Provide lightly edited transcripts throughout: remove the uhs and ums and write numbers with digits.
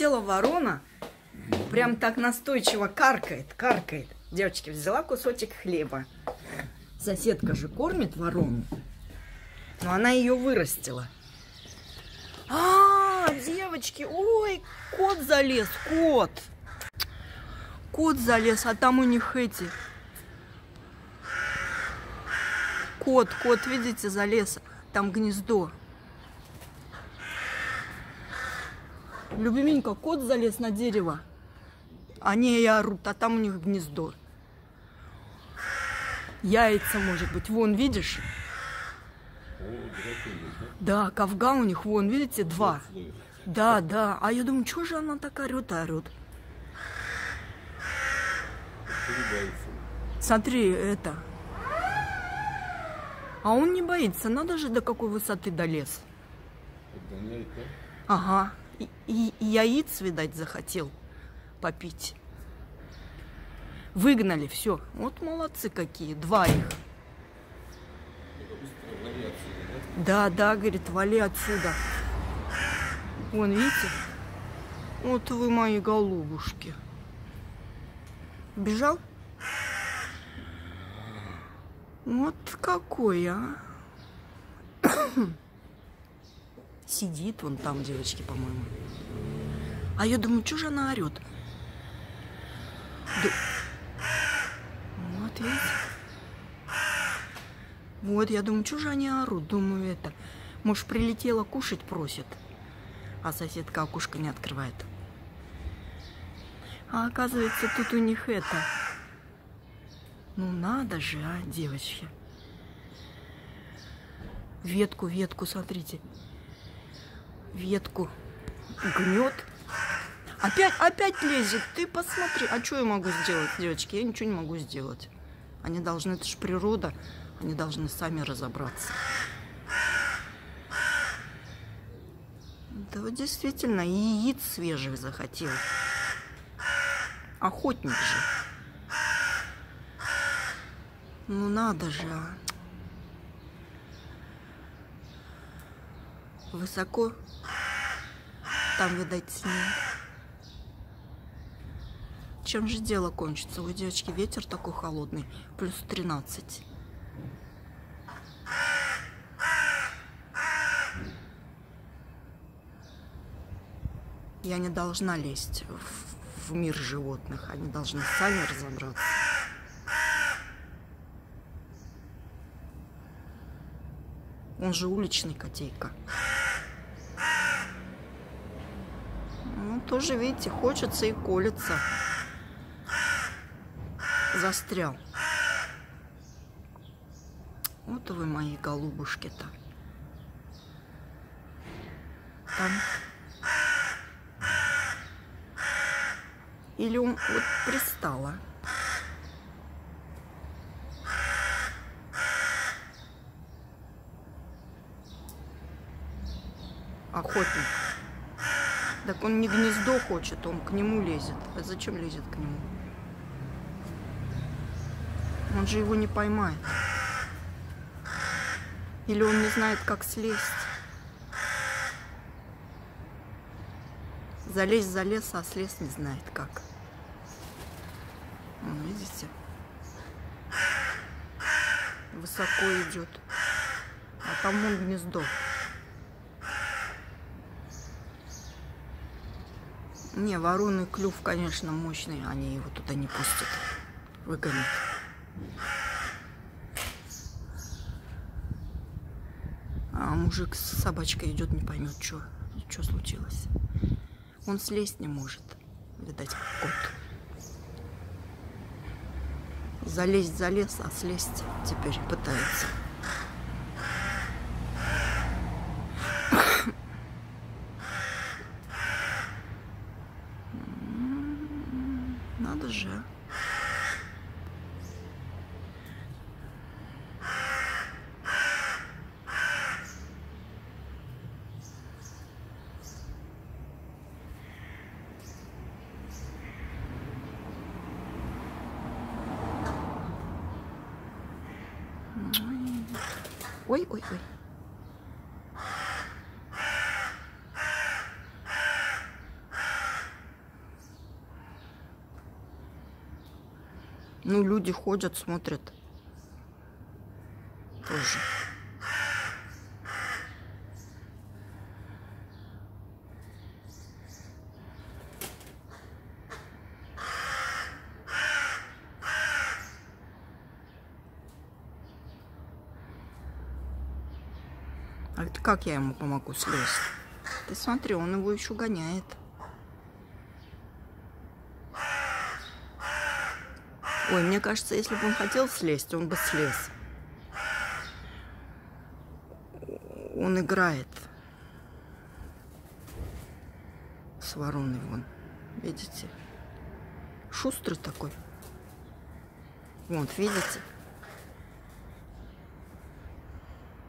прилетела ворона, прям так настойчиво каркает. Девочки, взяла кусочек хлеба. Соседка же кормит ворону, но она ее вырастила. Девочки, ой, кот залез, а там у них эти. Кот, видите, залез, там гнездо. Любименька, кот залез на дерево. Они и орут, а там у них гнездо. Яйца, может быть, вон, видишь? Да, ковга у них, вон, видите, два. Да. А я думаю, что же она так орёт? Смотри, это. А он не боится, надо же, до какой высоты долез. Ага. И яиц, видать, захотел попить. Выгнали, все. Вот молодцы какие, два их. Да, говорит, вали отсюда. Вон, видите? Вот вы мои голубушки. Бежал? Вот какой, а? Сидит вон там, девочки, по-моему. А я думаю, что же она орет? Да. Вот, видите? Вот, я думаю, что же они орут? Думаю, это... Может, прилетела, кушать просит. А соседка окошко не открывает. А оказывается, тут у них это... Ну, надо же, а, девочки. Ветку, смотрите. Ветку гнет. Опять лезет. Ты посмотри. А что я могу сделать, девочки? Я ничего не могу сделать. Они должны... Это же природа. Они должны сами разобраться. Да вот действительно, яиц свежих захотел. Охотник же. Ну надо же, а. Высоко. Там, видать, снег. Чем же дело кончится? У девочки ветер такой холодный. Плюс 13. Я не должна лезть в мир животных. Они должны сами разобраться. Он же уличный котейка. Ну, тоже, видите, хочется и колется. Застрял. Вот вы мои голубушки-то. Там... Или он вот пристала. Охотник. Так он не гнездо хочет, он к нему лезет. А зачем лезет к нему? Он же его не поймает. Или он не знает, как слезть. Залез, а слез не знает как. Видите? Высоко идет. А там он гнездо. Не, вороны клюв, конечно, мощный. Они его туда не пустят. Выгонят. А мужик с собачкой идет, не поймет, что случилось. Он слезть не может. Видать, кот. Залезть залез, а слезть теперь пытается. Надо же. Ой. Ну, люди ходят, смотрят. Тоже. А это как я ему помогу слезть? Ты смотри, он его еще гоняет. Ой, мне кажется, если бы он хотел слезть, он бы слез. Он играет с вороной вон. Видите? Шустрый такой. Вот, видите?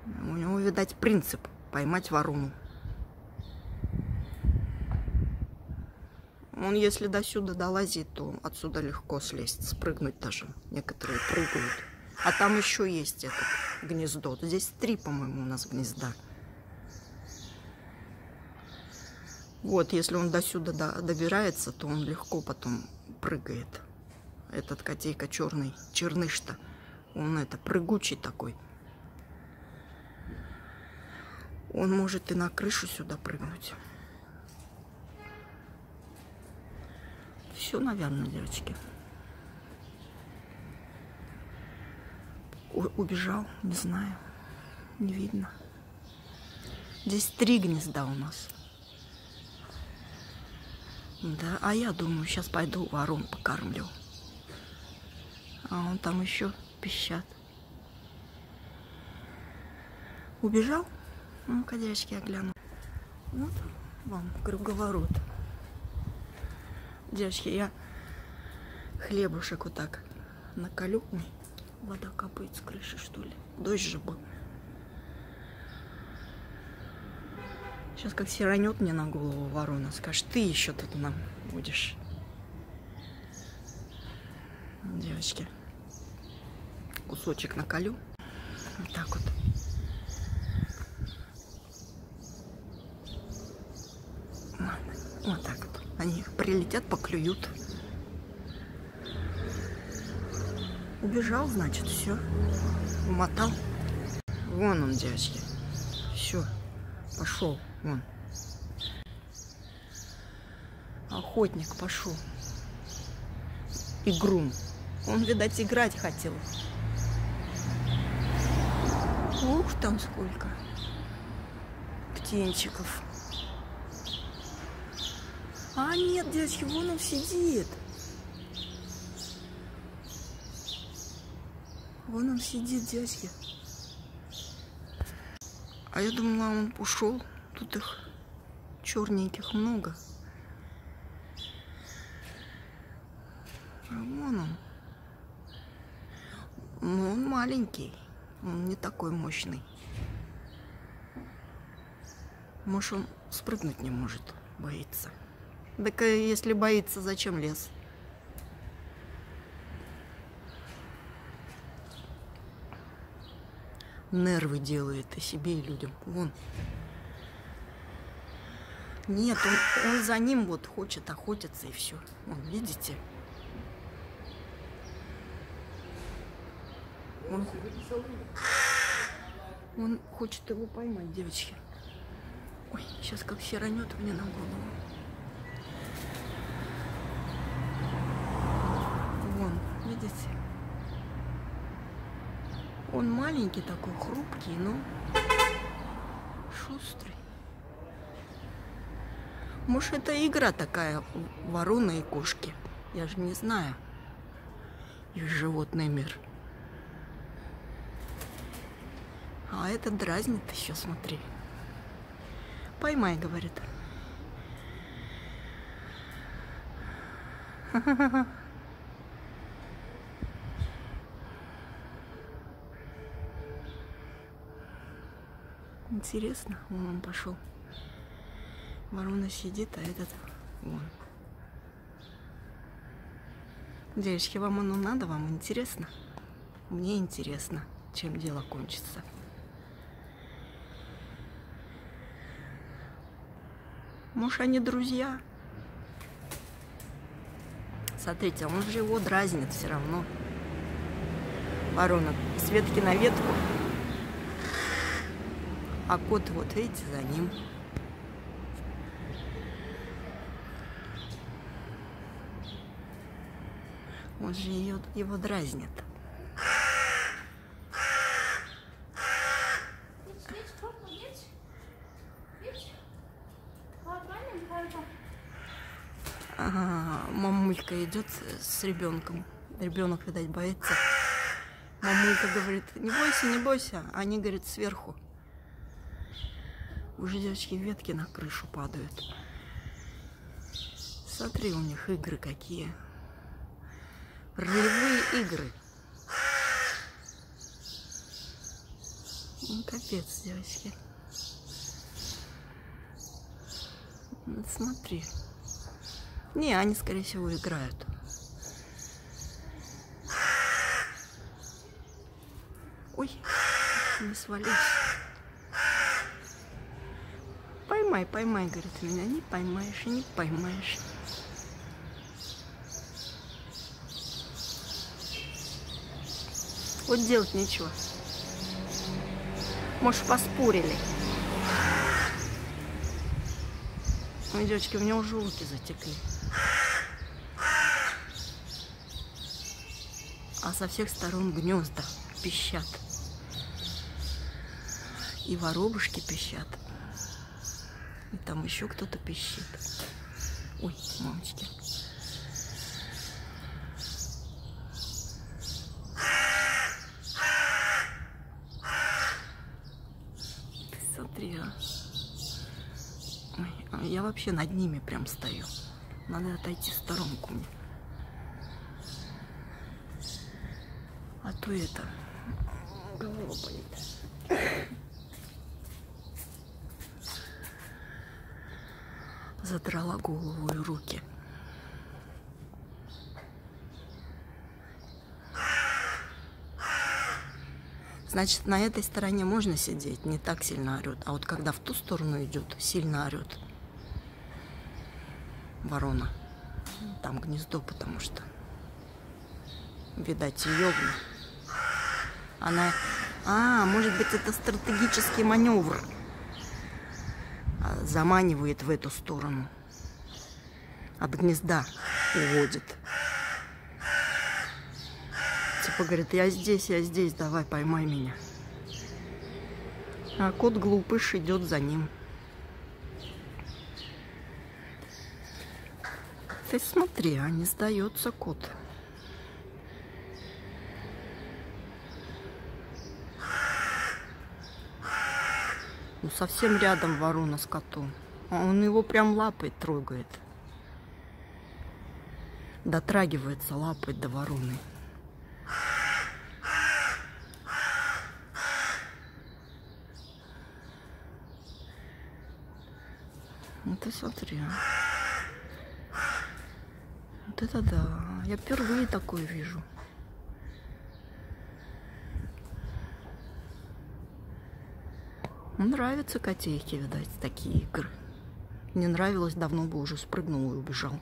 У него, видать, принцип поймать ворону. Он, если до сюда долазит, то отсюда легко слезть, спрыгнуть даже. Некоторые прыгают. А там еще есть это гнездо. Здесь 3, по-моему, у нас гнезда. Вот, если он до сюда добирается, то он легко потом прыгает. Этот котейка черный, черныш-то, он это прыгучий такой. Он может и на крышу сюда прыгнуть. Все, наверное, девочки. Убежал, не знаю. Не видно. Здесь 3 гнезда у нас. Да, а я думаю, сейчас пойду ворон покормлю. А он там еще пищат. Убежал? Ну-ка, девочки, я гляну. Вот вам круговорот. Девочки, я хлебушек вот так наколю. Ой, вода капает с крыши, что ли. Дождь же был. Сейчас как сиранет мне на голову ворона. Скажешь, ты еще тут нам будешь. Девочки, кусочек наколю. Вот так вот. Вот так вот. Они прилетят, поклюют. Убежал, значит, все. Умотал. Вон он, девочки. Все. Пошел. Вон. Охотник пошел. Игрун. Он, видать, играть хотел. Ух, там сколько птенчиков. А нет, девочки, вон он сидит. Вон он сидит, девочки. А я думала, он ушел. Тут их черненьких много. А вон он. Но он маленький. Он не такой мощный. Может, он спрыгнуть не может. Боится. Так если боится, зачем лез? Нервы делает и себе, и людям. Вон. Нет, он за ним вот хочет охотиться, и все. Вон, видите? Он хочет его поймать, девочки. Ой, сейчас как сиранет мне на голову. Видите? Он маленький такой, хрупкий, но шустрый. Может, это игра такая, ворона и кошки. Я же не знаю. Их животный мир. А это дразнит еще, смотри. Поймай, говорит. Ха-ха-ха. Интересно, вон он пошел. Ворона сидит, а этот вон. Девочки, вам оно надо? Вам интересно? Мне интересно, чем дело кончится. Может, они друзья? Смотрите, он же его дразнит все равно. воронок с ветки на ветку, а кот, вот видите, за ним. Он же его дразнит. Ага, мамулька идет с ребенком. Ребенок, видать, боится. Мамулька говорит: не бойся, не бойся. Они, говорит, сверху. Уже, девочки, ветки на крышу падают. Смотри, у них игры какие. Ролевые игры. Ну, капец, девочки. Смотри. Не, они, скорее всего, играют. Ой, не свалюсь. Поймай, поймай, говорит, меня не поймаешь и не поймаешь. Вот делать нечего. Может, поспорили. Ой, девочки, у меня уже руки затекли. А со всех сторон гнезда пищат. И воробушки пищат. И там еще кто-то пищит. Ой, мамочки. Смотри, а. Ой, я вообще над ними прям стою. Надо отойти в сторонку мне. А то это голова болит. Задрала голову и руки. Значит, на этой стороне можно сидеть, не так сильно орет. А вот когда в ту сторону идет, сильно орет ворона. Там гнездо, потому что, видать, ее... Она... А, может быть, это стратегический маневр. Заманивает в эту сторону. От гнезда уводит. Типа говорит: я здесь, давай, поймай меня. А кот глупыш идет за ним. Ты смотри, а не сдается кот. Ну, совсем рядом ворона с котом. А он его прям лапой трогает. Дотрагивается лапой до вороны. Ну ты смотри, а. Вот это да. Я впервые такое вижу. Нравятся котейки, видать, такие игры. Не нравилось, давно бы уже спрыгнул и убежал.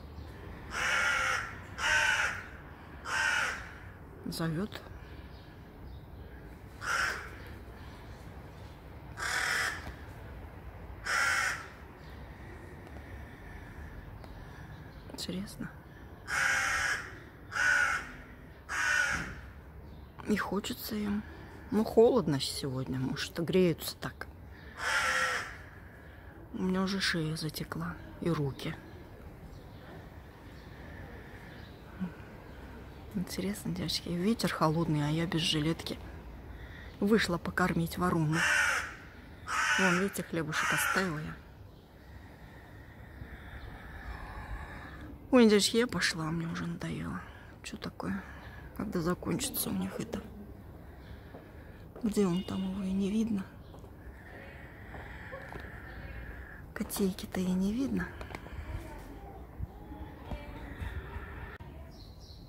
Зовет. Интересно. Не хочется им. Ну, холодно сегодня, может, греются так. У меня уже шея затекла и руки. Интересно, девочки, ветер холодный, а я без жилетки. Вышла покормить ворону. Вон, видите, хлебушек оставила я. Ой, девочки, я пошла, мне уже надоело. Что такое? Когда закончится у них это? Где он там, его и не видно? Котейки-то и не видно.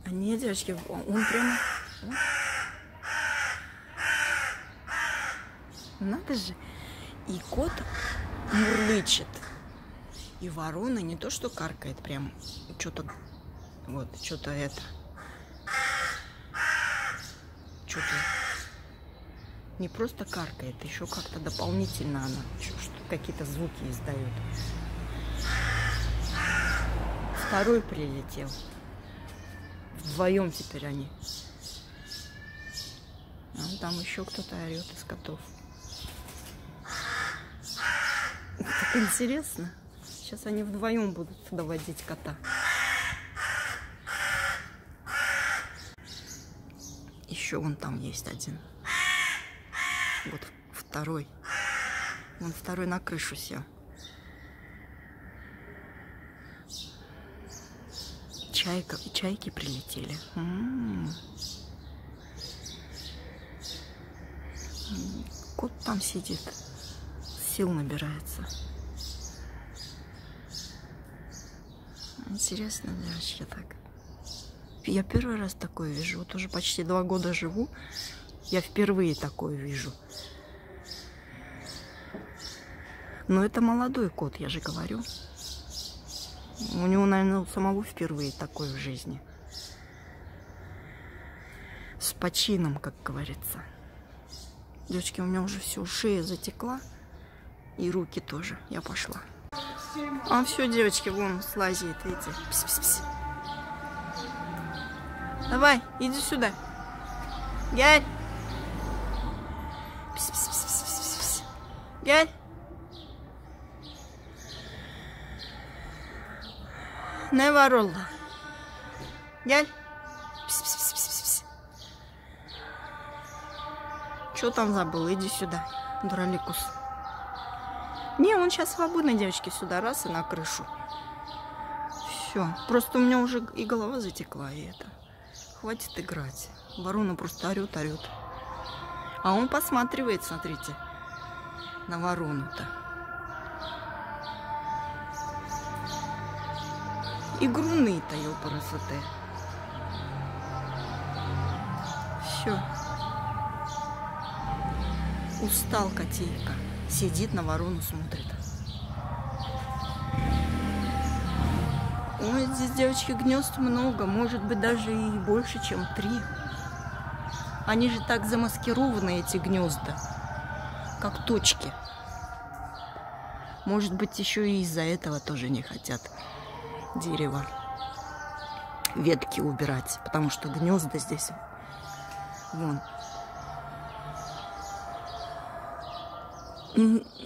А не, девочки, он прямо... Вот. Надо же. И кот мурлычет. И ворона не то что каркает, прям что-то... Вот, что-то это... что-то не просто каркает, еще как-то дополнительно она какие-то звуки издает. Второй прилетел. Вдвоем теперь они. А там еще кто-то орет из котов. Так интересно. Сейчас они вдвоем будут доводить кота. Еще вон там есть один. Вот второй. Вон второй на крышу сел. Чайка, чайки прилетели. Кот там сидит. Сил набирается. Интересно вообще так. Я первый раз такое вижу. Вот уже почти 2 года живу. Я впервые такое вижу. Но это молодой кот, я же говорю. У него, наверное, у самого впервые такое в жизни. С почином, как говорится. Девочки, у меня уже все, шея затекла. И руки тоже. Я пошла. А все, девочки, вон слазит, видите. Пс -пс -пс. Давай, иди сюда. Гель. Пс -пс -пс -пс -пс -пс. Гель. Не ворола. Гель. Пс -пс -пс -пс -пс. Что там забыл? Иди сюда, дураликус. Не, он сейчас свободно, девочки, сюда раз и на крышу. Все. Просто у меня уже и голова затекла, и это. Хватит играть. Ворона просто орет, орет. А он посматривает, смотрите, на ворону-то. Игруны-то, ёпарасоте. Все. Устал котейка. Сидит на ворону, смотрит. Ой, здесь, девочки, гнезд много. Может быть, даже и больше, чем 3. Они же так замаскированы, эти гнезда. Как точки. Может быть, еще и из-за этого тоже не хотят дерево, ветки убирать. Потому что гнезда здесь... Вон.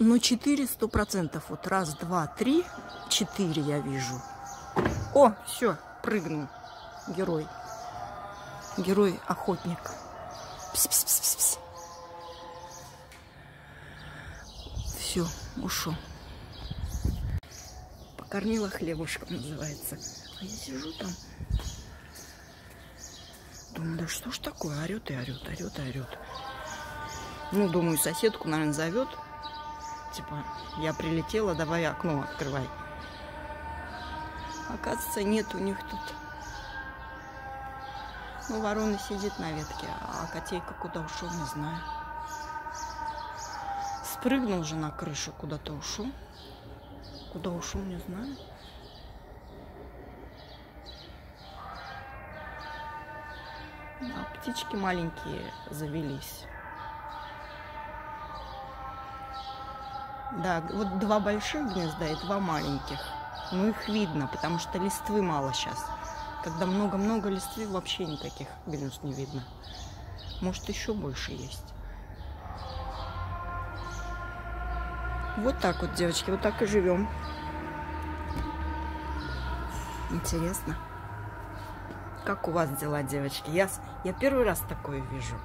Ну, 4 100%. Вот 1, 2, 3, 4 я вижу. О, все, прыгнул. Герой. Герой-охотник. Пс-пс-пс-пс-пс. Все, ушел. Покормила хлебушком, называется. А я сижу там. Думаю, да что ж такое? Орет и орет, орет и орет. Ну, думаю, соседку, наверное, зовет. Типа, я прилетела, давай окно открывай. Оказывается, нет у них тут. Ну, ворона сидит на ветке, а котейка куда ушел, не знаю. Спрыгнул же на крышу, куда-то ушел. Куда ушел, не знаю. А птички маленькие завелись. Да, вот 2 больших гнезда и 2 маленьких. Но их видно, потому что листвы мало сейчас. Когда много-много листвы, вообще никаких гнезд не видно. Может, еще больше есть. Вот так вот, девочки, вот так и живем. Интересно. Как у вас дела, девочки? Я первый раз такое вижу.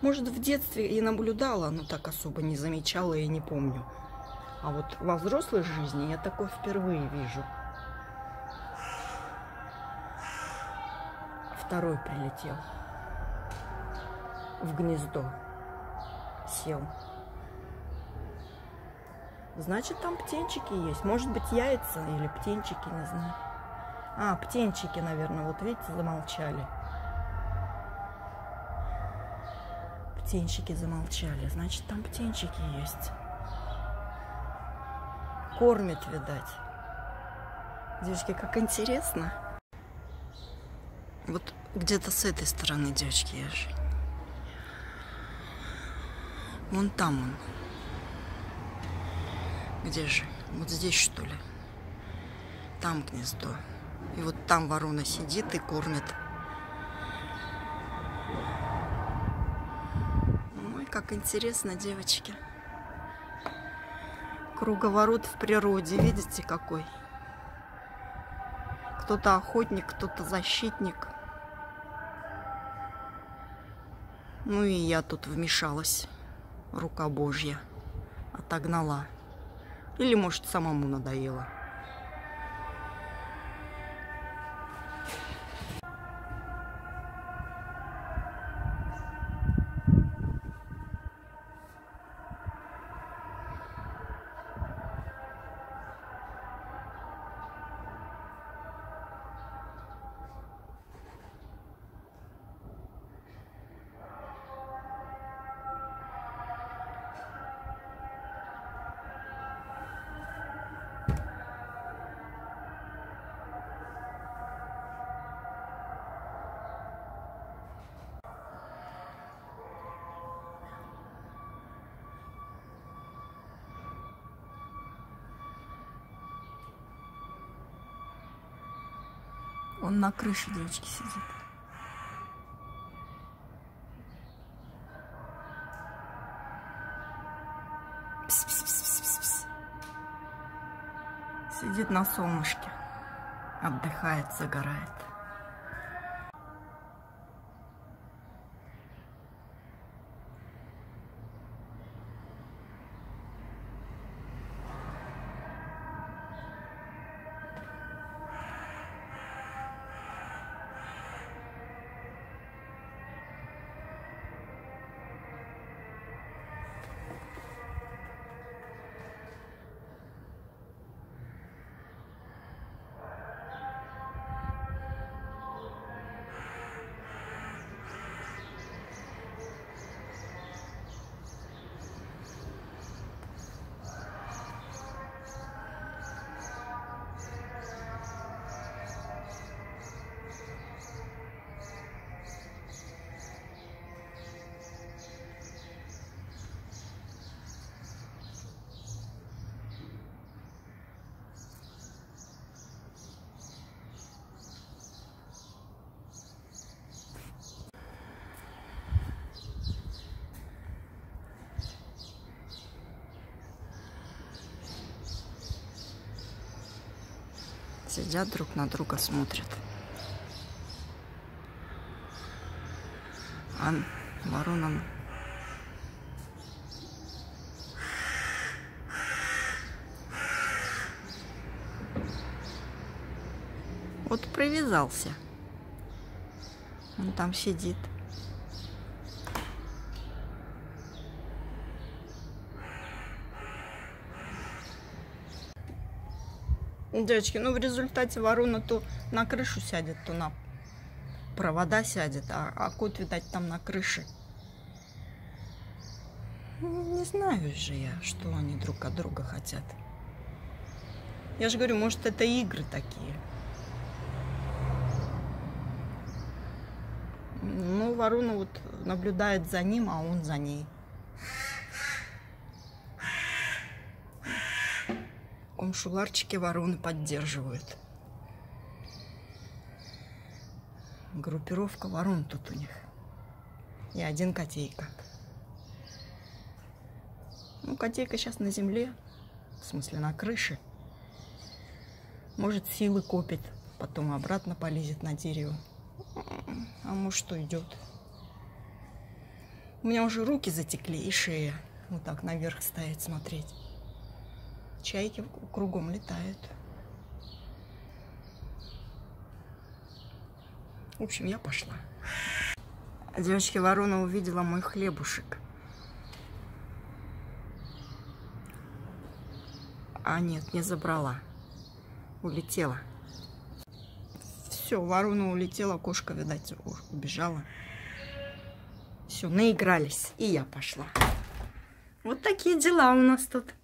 Может, в детстве и наблюдала, но так особо не замечала и не помню. А вот во взрослой жизни я такое впервые вижу. Второй прилетел. В гнездо. Сел. Значит, там птенчики есть. Может быть, яйца или птенчики, не знаю. А, птенчики, наверное. Вот видите, замолчали. Птенчики замолчали. Значит, там птенчики есть. Кормит, видать. Девочки, как интересно. Вот где-то с этой стороны, девочки, я же. Вон там он. Где же? Вот здесь, что ли? Там гнездо. И вот там ворона сидит и кормит. Ой, как интересно, девочки. Круговорот в природе, видите, какой? Кто-то охотник, кто-то защитник. Ну и я тут вмешалась. Рука Божья отогнала. Или, может, самому надоело. Он на крыше, девочки, сидит. Пс, пс, пс, пс, пс, пс. Сидит на солнышке, отдыхает, загорает. Сидят друг на друга, смотрят. Ан, ворона. Вот привязался. Он там сидит. Девочки, ну в результате ворона то на крышу сядет, то на провода сядет, а кот, видать, там на крыше. Ну, не знаю же я, что они друг от друга хотят. Я же говорю, может, это игры такие. Ну, ворона вот наблюдает за ним, а он за ней. Шуларчики вороны поддерживают. Группировка ворон тут у них. И один котейка. Ну, котейка сейчас на земле, в смысле на крыше. Может, силы копит, потом обратно полезет на дерево. А может, уйдет. У меня уже руки затекли и шея. Вот так наверх стоять, смотреть. Чайки кругом летают. В общем, я пошла. Девочки, ворона увидела мой хлебушек. А нет, не забрала. Улетела. Все, ворона улетела, кошка, видать, убежала. Все, наигрались, и я пошла. Вот такие дела у нас тут.